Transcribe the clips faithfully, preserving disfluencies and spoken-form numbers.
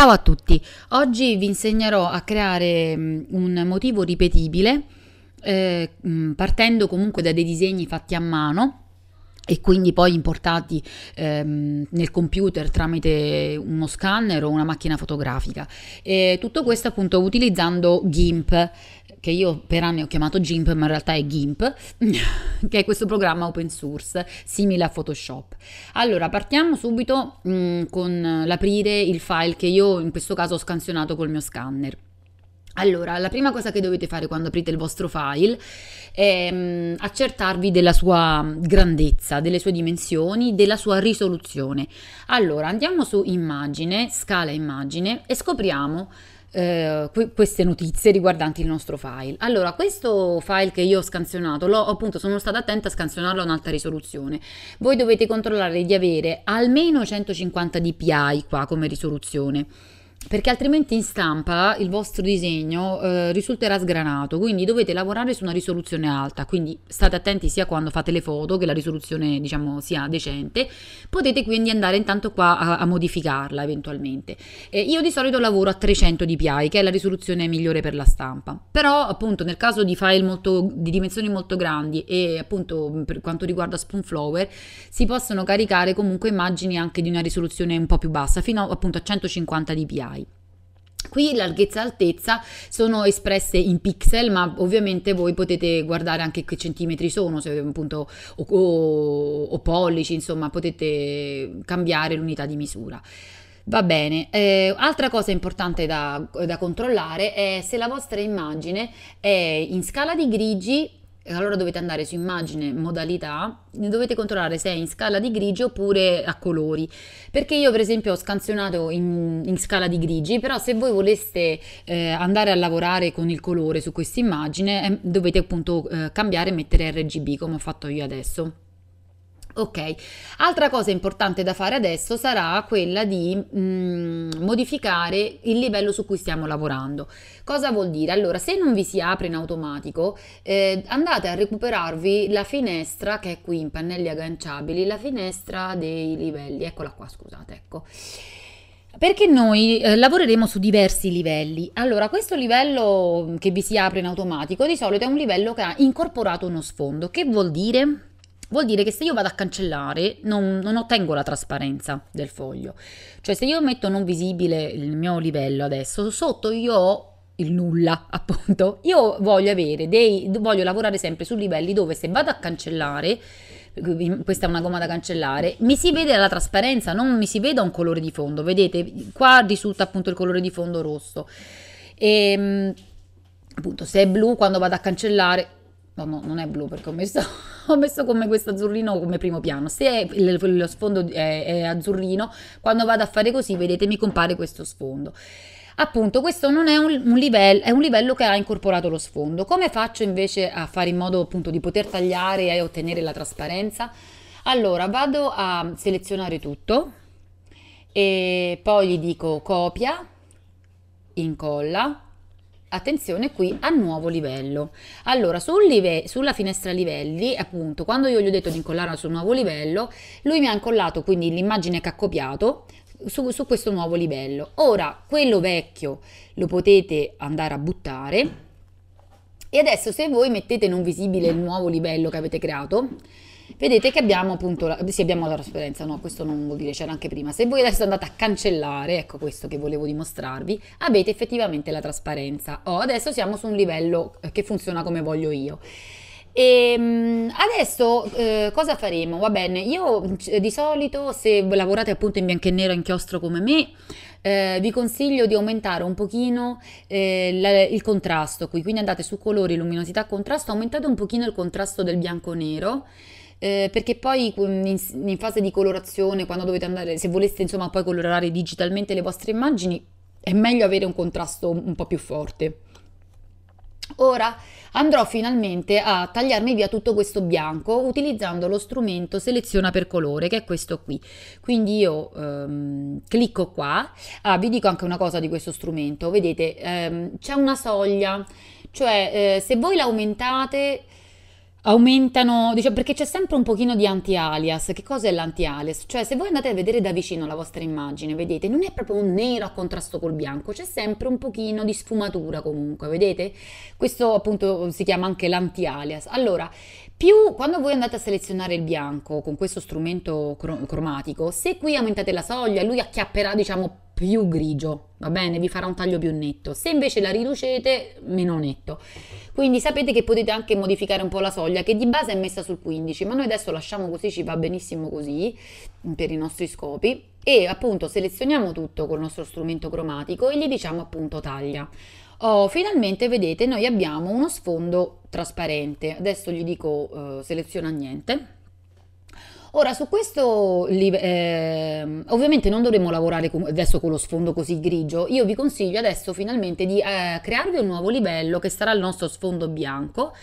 Ciao a tutti, oggi vi insegnerò a creare un motivo ripetibile eh, partendo comunque da dei disegni fatti a mano e quindi poi importati eh, nel computer tramite uno scanner o una macchina fotografica, e tutto questo appunto utilizzando GIMP, che io per anni ho chiamato GIMP ma in realtà è GIMP che è questo programma open source simile a Photoshop. Allora, partiamo subito mh, con l'aprire il file che io in questo caso ho scansionato col mio scanner. Allora, la prima cosa che dovete fare quando aprite il vostro file è mh, accertarvi della sua grandezza, delle sue dimensioni, della sua risoluzione. Allora, andiamo su immagine, scala immagine, e scopriamo Eh, queste notizie riguardanti il nostro file. Allora, questo file che io ho scansionato, l'ho appunto, sono stata attenta a scansionarlo a un'alta risoluzione. Voi dovete controllare di avere almeno centocinquanta dpi qua come risoluzione, perché altrimenti in stampa il vostro disegno eh, risulterà sgranato, quindi dovete lavorare su una risoluzione alta, quindi state attenti sia quando fate le foto che la risoluzione diciamo sia decente. Potete quindi andare intanto qua a, a modificarla eventualmente. Eh, io di solito lavoro a trecento dpi, che è la risoluzione migliore per la stampa, però appunto nel caso di file molto, di dimensioni molto grandi, e appunto per quanto riguarda Spoonflower, si possono caricare comunque immagini anche di una risoluzione un po' più bassa, fino appunto a centocinquanta dpi. Qui larghezza e altezza sono espresse in pixel, ma ovviamente voi potete guardare anche che centimetri sono, se appunto o, o, o pollici, insomma potete cambiare l'unità di misura. Va bene, eh, altra cosa importante da, da controllare è se la vostra immagine è in scala di grigi. Allora dovete andare su immagine, modalità, dovete controllare se è in scala di grigi oppure a colori, perché io per esempio ho scansionato in, in scala di grigi, però se voi voleste eh, andare a lavorare con il colore su questa immagine eh, dovete appunto eh, cambiare e mettere R G B come ho fatto io adesso. Ok, altra cosa importante da fare adesso sarà quella di mh, modificare il livello su cui stiamo lavorando. Cosa vuol dire? Allora, se non vi si apre in automatico, eh, andate a recuperarvi la finestra che è qui in pannelli agganciabili, la finestra dei livelli, eccola qua, scusate, ecco. Perché noi eh, lavoreremo su diversi livelli. Allora, questo livello che vi si apre in automatico di solito è un livello che ha incorporato uno sfondo. Che vuol dire? Vuol dire che se io vado a cancellare non, non ottengo la trasparenza del foglio, cioè se io metto non visibile il mio livello adesso, sotto io ho il nulla appunto. Io voglio avere dei, voglio lavorare sempre su livelli dove se vado a cancellare, questa è una gomma da cancellare, mi si vede la trasparenza, non mi si veda un colore di fondo. Vedete, qua risulta appunto il colore di fondo rosso e appunto se è blu quando vado a cancellare, no, no, non è blu perché ho messo, ho messo come questo azzurrino come primo piano. Se lo sfondo è, è azzurrino, quando vado a fare così, vedete, mi compare questo sfondo. Appunto, questo non è un, un livello, è un livello che ha incorporato lo sfondo. Come faccio invece a fare in modo appunto di poter tagliare e ottenere la trasparenza? Allora, vado a selezionare tutto e poi gli dico copia, incolla. Attenzione qui a nuovo livello. Allora sul live- sulla finestra livelli, appunto, quando io gli ho detto di incollare sul nuovo livello, lui mi ha incollato quindi l'immagine che ha copiato su, su questo nuovo livello. Ora quello vecchio lo potete andare a buttare, e adesso se voi mettete non visibile il nuovo livello che avete creato, vedete che abbiamo appunto la, sì, abbiamo la trasparenza. No, questo non vuol dire, c'era anche prima. Se voi adesso andate a cancellare, ecco questo che volevo dimostrarvi, avete effettivamente la trasparenza. Oh, adesso siamo su un livello che funziona come voglio io. E adesso eh, cosa faremo? Va bene, io di solito, se lavorate appunto in bianco e nero, inchiostro come me, eh, vi consiglio di aumentare un pochino eh, la, il contrasto qui, quindi andate su colori, luminosità, contrasto, aumentate un pochino il contrasto del bianco nero. Eh, perché poi in, in fase di colorazione, quando dovete andare, se voleste insomma poi colorare digitalmente le vostre immagini, è meglio avere un contrasto un po' più forte. Ora andrò finalmente a tagliarmi via tutto questo bianco utilizzando lo strumento seleziona per colore, che è questo qui. Quindi io ehm, clicco qua. Ah, vi dico anche una cosa di questo strumento, vedete ehm, c'è una soglia, cioè eh, se voi l'aumentate aumentano, diciamo, perché c'è sempre un pochino di anti-alias. Che cos'è l'anti-alias? Cioè, se voi andate a vedere da vicino la vostra immagine, vedete, non è proprio un nero a contrasto col bianco, c'è sempre un pochino di sfumatura comunque, vedete? Questo appunto si chiama anche l'anti-alias. Allora, più quando voi andate a selezionare il bianco con questo strumento cromatico, se qui aumentate la soglia, lui acchiapperà, diciamo, più grigio, va bene? Vi farà un taglio più netto. Se invece la riducete, meno netto. Quindi sapete che potete anche modificare un po' la soglia, che di base è messa sul quindici, ma noi adesso lasciamo così, ci va benissimo così per i nostri scopi. E appunto selezioniamo tutto col nostro strumento cromatico e gli diciamo appunto taglia. Oh, finalmente vedete, noi abbiamo uno sfondo trasparente. Adesso gli dico eh, seleziona niente. Ora su questo eh, ovviamente non dovremo lavorare con, adesso con lo sfondo così grigio. Io vi consiglio adesso finalmente di eh, crearvi un nuovo livello che sarà il nostro sfondo bianco,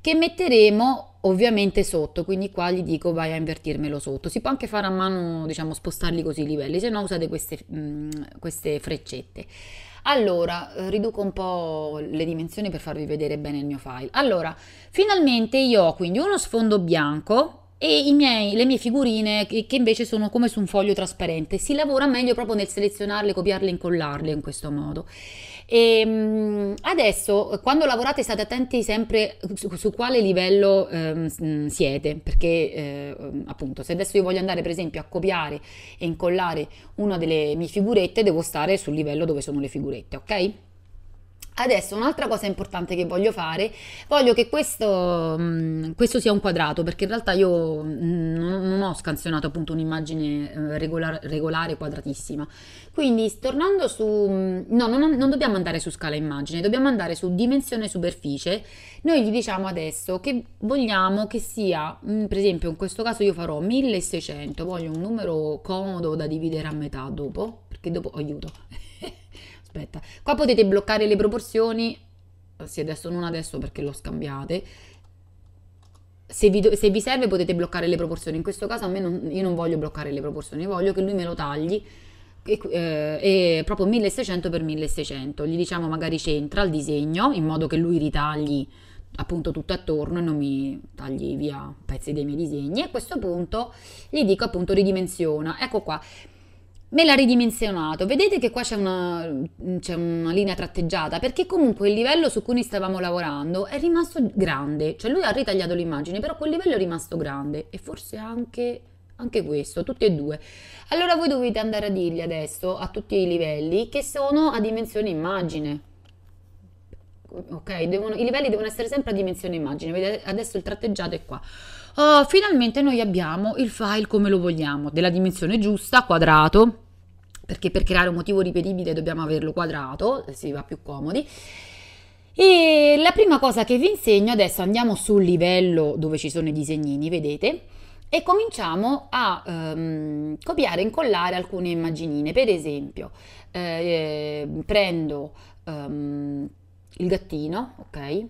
che metteremo ovviamente sotto, quindi qua gli dico vai a invertirmelo sotto. Si può anche fare a mano, diciamo, spostarli così i livelli, se no usate queste, mh, queste freccette. Allora, riduco un po' le dimensioni per farvi vedere bene il mio file. Allora, finalmente io ho quindi uno sfondo bianco e i miei, le mie figurine che invece sono come su un foglio trasparente. Si lavora meglio proprio nel selezionarle, copiarle, incollarle in questo modo. E adesso quando lavorate state attenti sempre su, su quale livello ehm, siete, perché eh, appunto se adesso io voglio andare per esempio a copiare e incollare una delle mie figurette, devo stare sul livello dove sono le figurette, ok? Adesso un'altra cosa importante che voglio fare, voglio che questo, questo sia un quadrato, perché in realtà io non ho scansionato appunto un'immagine regolare, regolare quadratissima. Quindi tornando su, no, non, non dobbiamo andare su scala immagine, dobbiamo andare su dimensione superficie. Noi gli diciamo adesso che vogliamo che sia, per esempio in questo caso io farò milleseicento, voglio un numero comodo da dividere a metà dopo, perché dopo, aiuto, aspetta, qua potete bloccare le proporzioni, sì adesso non adesso perché lo scambiate, se vi, se vi serve potete bloccare le proporzioni, in questo caso a me non, io non voglio bloccare le proporzioni, voglio che lui me lo tagli, e, eh, e proprio milleseicento per milleseicento, gli diciamo magari centra il disegno, in modo che lui ritagli appunto tutto attorno e non mi tagli via pezzi dei miei disegni, e a questo punto gli dico appunto ridimensiona, ecco qua. Me l'ha ridimensionato, vedete che qua c'è una, una linea tratteggiata, perché comunque il livello su cui stavamo lavorando è rimasto grande, cioè lui ha ritagliato l'immagine, però quel livello è rimasto grande, e forse anche, anche questo, tutti e due. Allora voi dovete andare a dirgli adesso a tutti i livelli che sono a dimensione immagine, ok? Devono, i livelli devono essere sempre a dimensione immagine, vedete adesso il tratteggiato è qua. Oh, finalmente noi abbiamo il file come lo vogliamo, della dimensione giusta, quadrato, perché per creare un motivo ripetibile dobbiamo averlo quadrato, si va più comodi. E la prima cosa che vi insegno adesso, andiamo sul livello dove ci sono i disegnini, vedete, e cominciamo a ehm, copiare e incollare alcune immaginine. Per esempio eh, prendo ehm, il gattino, ok?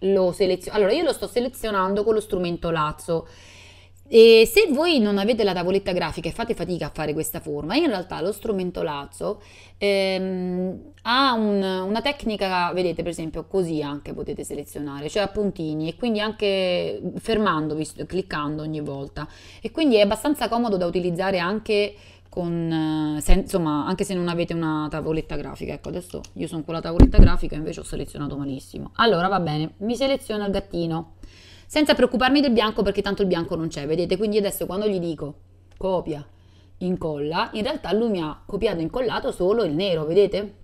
Lo seleziono, allora io lo sto selezionando con lo strumento lazzo, e se voi non avete la tavoletta grafica e fate fatica a fare questa forma, in realtà lo strumento lazzo ehm, ha un, una tecnica, vedete per esempio così anche potete selezionare, cioè a puntini, e quindi anche fermandovi, cliccando ogni volta, e quindi è abbastanza comodo da utilizzare anche con, se, insomma, anche se non avete una tavoletta grafica. Ecco, adesso io sono con la tavoletta grafica, invece ho selezionato malissimo. Allora va bene, mi seleziono il gattino senza preoccuparmi del bianco, perché tanto il bianco non c'è, vedete? Quindi adesso quando gli dico copia, incolla, in realtà lui mi ha copiato e incollato solo il nero, vedete?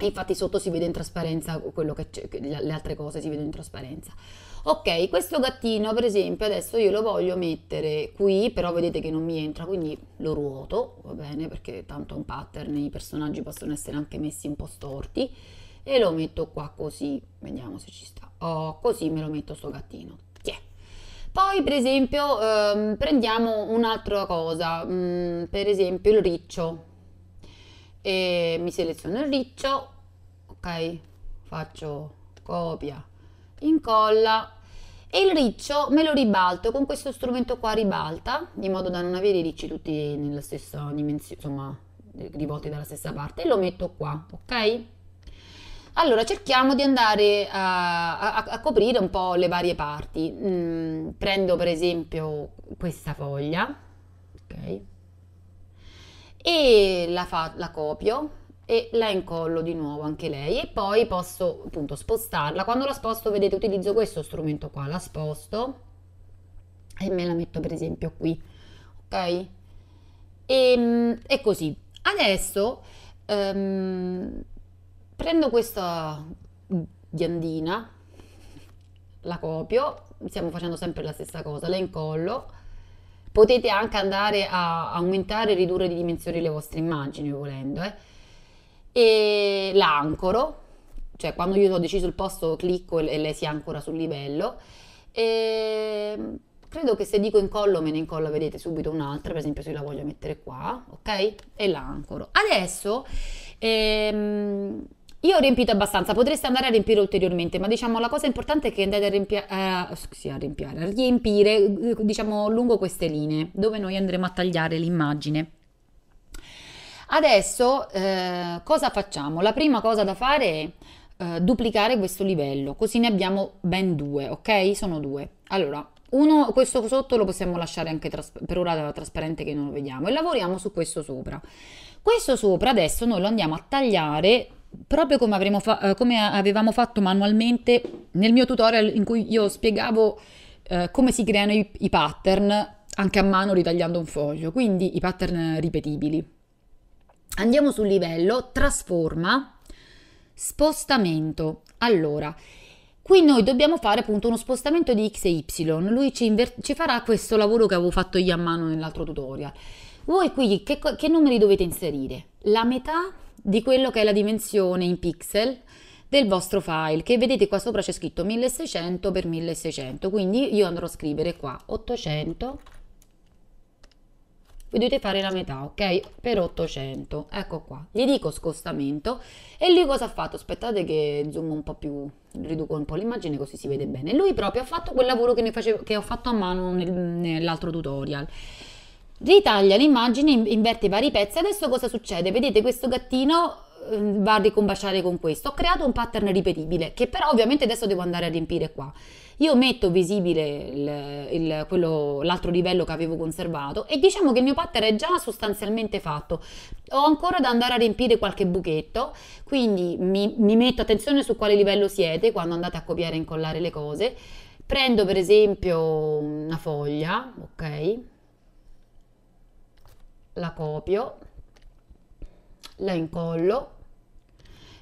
E infatti sotto si vede in trasparenza quello che c'è, le altre cose si vedono in trasparenza. Ok, questo gattino per esempio adesso io lo voglio mettere qui, però vedete che non mi entra, quindi lo ruoto, va bene, perché tanto è un pattern, i personaggi possono essere anche messi un po' storti, e lo metto qua così, vediamo se ci sta. Oh, così me lo metto sto gattino, yeah. Poi per esempio ehm, prendiamo un'altra cosa, mm, per esempio il riccio, e mi seleziono il riccio, ok, faccio copia, incolla, e il riccio me lo ribalto con questo strumento qua, ribalta, in modo da non avere i ricci tutti nella stessa dimensione, insomma rivolti dalla stessa parte, e lo metto qua, ok? Allora cerchiamo di andare a, a, a coprire un po' le varie parti. Mm, prendo per esempio questa foglia, ok, e la, fa, la copio e la incollo di nuovo anche lei, e poi posso appunto spostarla. Quando la sposto, vedete, utilizzo questo strumento qua, la sposto e me la metto per esempio qui, ok, e, e così. Adesso ehm, prendo questa ghiandina, la copio, stiamo facendo sempre la stessa cosa, la incollo. Potete anche andare a aumentare e ridurre di dimensioni le vostre immagini volendo, eh. E la ancoro, cioè quando io ho deciso il posto clicco e lei si ancora sul livello. E credo che se dico incollo me ne incolla, vedete, subito un'altra, per esempio se la voglio mettere qua, ok? E la ancoro. Adesso ehm, io ho riempito abbastanza, potreste andare a riempire ulteriormente, ma diciamo la cosa importante è che andate a riempire, eh, sì, a riempire, a riempire diciamo lungo queste linee dove noi andremo a tagliare l'immagine. Adesso eh, cosa facciamo? La prima cosa da fare è eh, duplicare questo livello, così ne abbiamo ben due, ok? Sono due. Allora, uno, questo sotto lo possiamo lasciare anche per ora trasparente che non lo vediamo, e lavoriamo su questo sopra. Questo sopra adesso noi lo andiamo a tagliare proprio come, avremo fa come avevamo fatto manualmente nel mio tutorial in cui io spiegavo eh, come si creano i, i pattern anche a mano ritagliando un foglio, quindi i pattern ripetibili. Andiamo sul livello, trasforma, spostamento. Allora, qui noi dobbiamo fare appunto uno spostamento di x e y, lui ci, ci farà questo lavoro che avevo fatto io a mano nell'altro tutorial. Voi qui che, che numeri dovete inserire? La metà di quello che è la dimensione in pixel del vostro file, che vedete qua sopra c'è scritto milleseicento per milleseicento, quindi io andrò a scrivere qua ottocento, vi dovete fare la metà, ok? Per ottocento, ecco qua, gli dico scostamento, e lui cosa ha fatto? Aspettate che zoom un po' più, riduco un po' l'immagine così si vede bene. Lui proprio ha fatto quel lavoro che, ne facevo, che ho fatto a mano nel, nell'altro tutorial. Ritaglia l'immagine, inverte i vari pezzi. Adesso cosa succede? Vedete questo gattino va a ricombaciare con questo. Ho creato un pattern ripetibile che però ovviamente adesso devo andare a riempire qua. Io metto visibile l'altro livello che avevo conservato e diciamo che il mio pattern è già sostanzialmente fatto. Ho ancora da andare a riempire qualche buchetto, quindi mi, mi metto attenzione su quale livello siete quando andate a copiare e incollare le cose. Prendo per esempio una foglia, ok, la copio, la incollo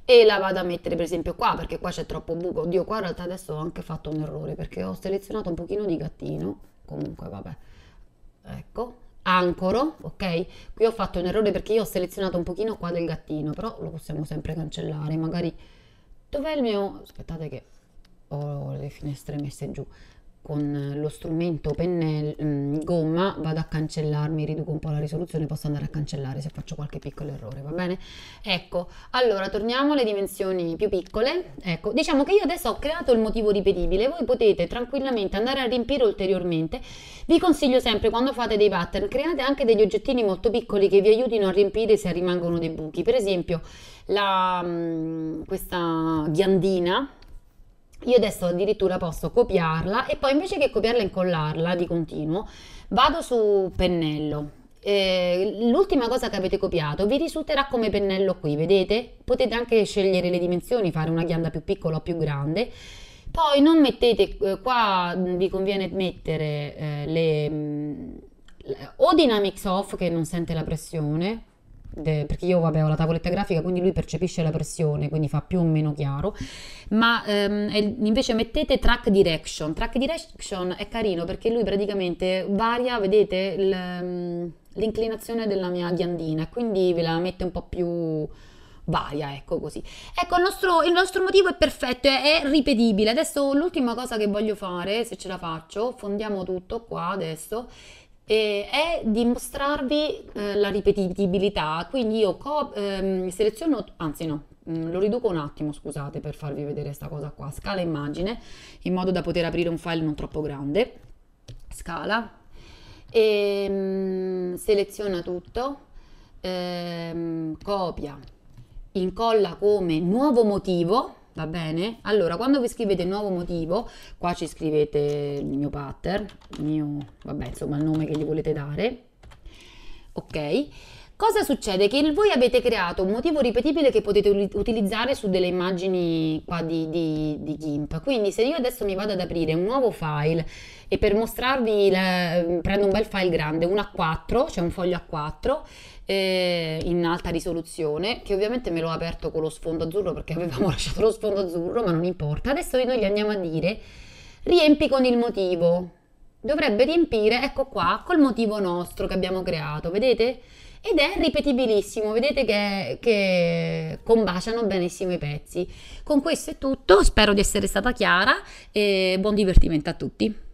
e la vado a mettere per esempio qua, perché qua c'è troppo buco. Oddio, qua in realtà adesso ho anche fatto un errore perché ho selezionato un pochino di gattino, comunque vabbè, ecco, ancoro, ok, qui ho fatto un errore perché io ho selezionato un pochino qua del gattino, però lo possiamo sempre cancellare, magari. Dov'è il mio, aspettate che ho le finestre messe giù, con lo strumento pennello, gomma, vado a cancellarmi, riduco un po' la risoluzione, posso andare a cancellare se faccio qualche piccolo errore, va bene? Ecco, allora torniamo alle dimensioni più piccole. Ecco, diciamo che io adesso ho creato il motivo ripetibile, voi potete tranquillamente andare a riempire ulteriormente. Vi consiglio sempre, quando fate dei pattern, create anche degli oggettini molto piccoli che vi aiutino a riempire se rimangono dei buchi. Per esempio la, questa ghiandina, io adesso addirittura posso copiarla e poi invece che copiarla e incollarla di continuo vado su pennello. Eh, l'ultima cosa che avete copiato vi risulterà come pennello qui, vedete? Potete anche scegliere le dimensioni, fare una ghianda più piccola o più grande. Poi non mettete, eh, qua vi conviene mettere eh, le, le, o Dynamics off che non sente la pressione, perché io vabbè ho la tavoletta grafica quindi lui percepisce la pressione quindi fa più o meno chiaro, ma ehm, invece mettete track direction. Track direction è carino perché lui praticamente varia, vedete, l'inclinazione della mia ghiandina, quindi ve la mette un po' più varia, ecco così. Ecco, il nostro, il nostro motivo è perfetto, è, è ripetibile. Adesso l'ultima cosa che voglio fare, se ce la faccio, fondiamo tutto qua adesso, e è di mostrarvi eh, la ripetibilità. Quindi io ehm, seleziono, anzi no, mh, lo riduco un attimo, scusate, per farvi vedere questa cosa qua, scala immagine, in modo da poter aprire un file non troppo grande, scala, e, mh, seleziona tutto, ehm, copia, incolla come nuovo motivo, va bene? Allora, quando vi scrivete nuovo motivo, qua ci scrivete il mio pattern, mio, vabbè, insomma il nome che gli volete dare, ok? Cosa succede? Che voi avete creato un motivo ripetibile che potete utilizzare su delle immagini qua di, di, di GIMP. Quindi se io adesso mi vado ad aprire un nuovo file e per mostrarvi, la, prendo un bel file grande, un A quattro, cioè un foglio A quattro eh, in alta risoluzione, che ovviamente me l'ho aperto con lo sfondo azzurro perché avevamo lasciato lo sfondo azzurro, ma non importa. Adesso noi gli andiamo a dire riempi con il motivo. Dovrebbe riempire, ecco qua, col motivo nostro che abbiamo creato, vedete? Ed è ripetibilissimo, vedete che, che combaciano benissimo i pezzi. Con questo è tutto, spero di essere stata chiara e buon divertimento a tutti.